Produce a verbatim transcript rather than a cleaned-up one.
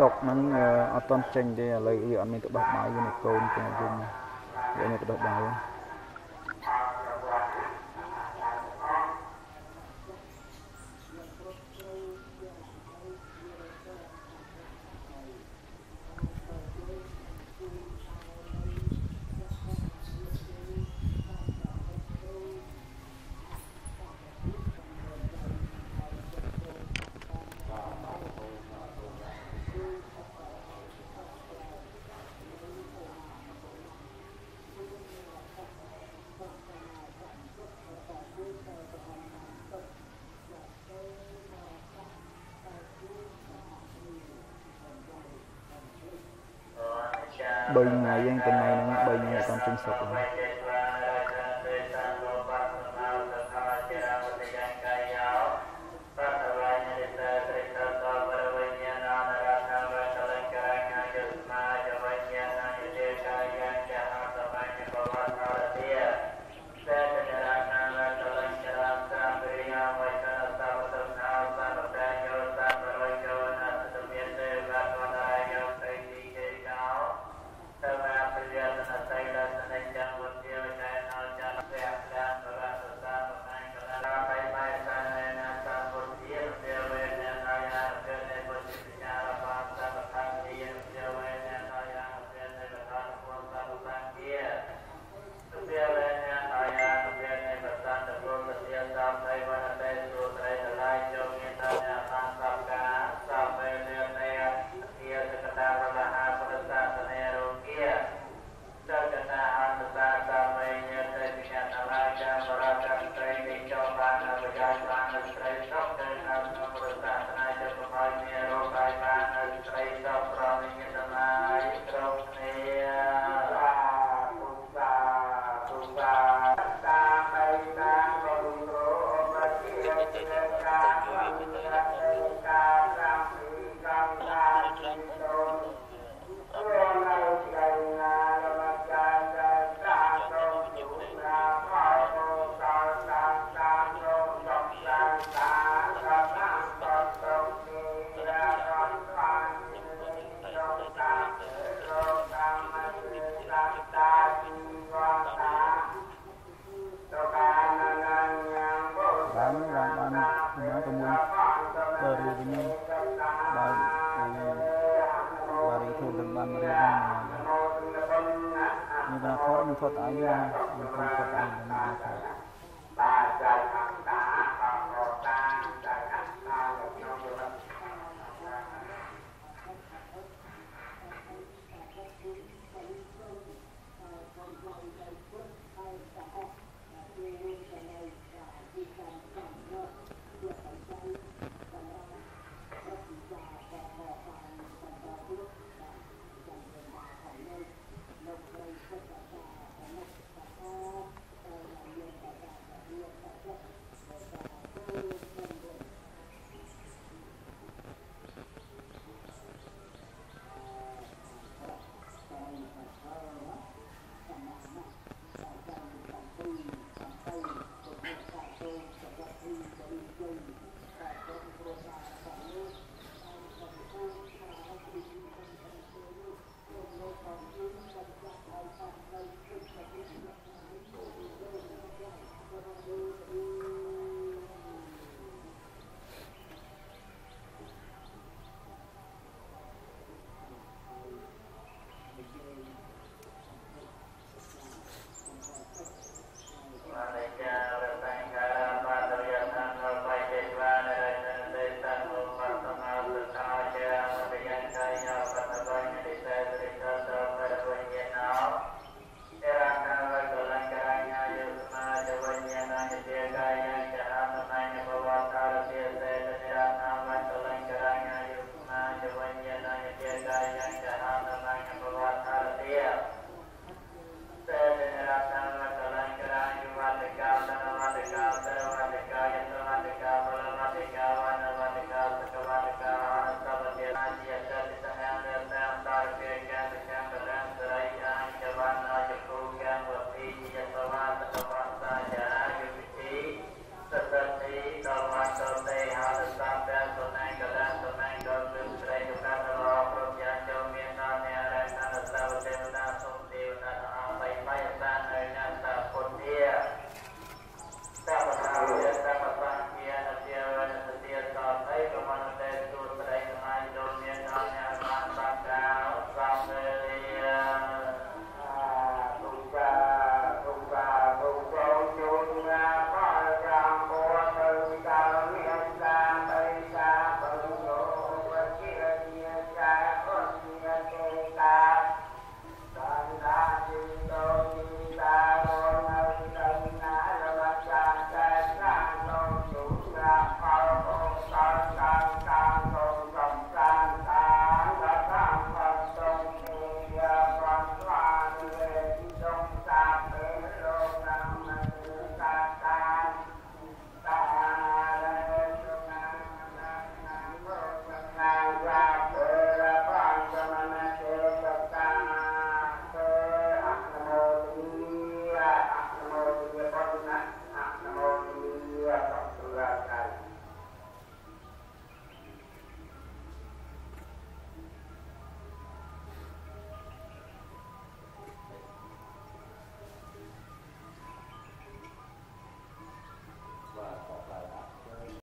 sọc nắng ở toàn tranh thì lấy luyện mình tự bạc bãi với một câu thì dùng để mình tự bạc bãi luôn. Bây ngày dân tuần này nó bây ngày con trung sập rồi. Mình còn khó, mình thuật ái ra, mình còn thuật ái ra, mình còn thuật ái ra.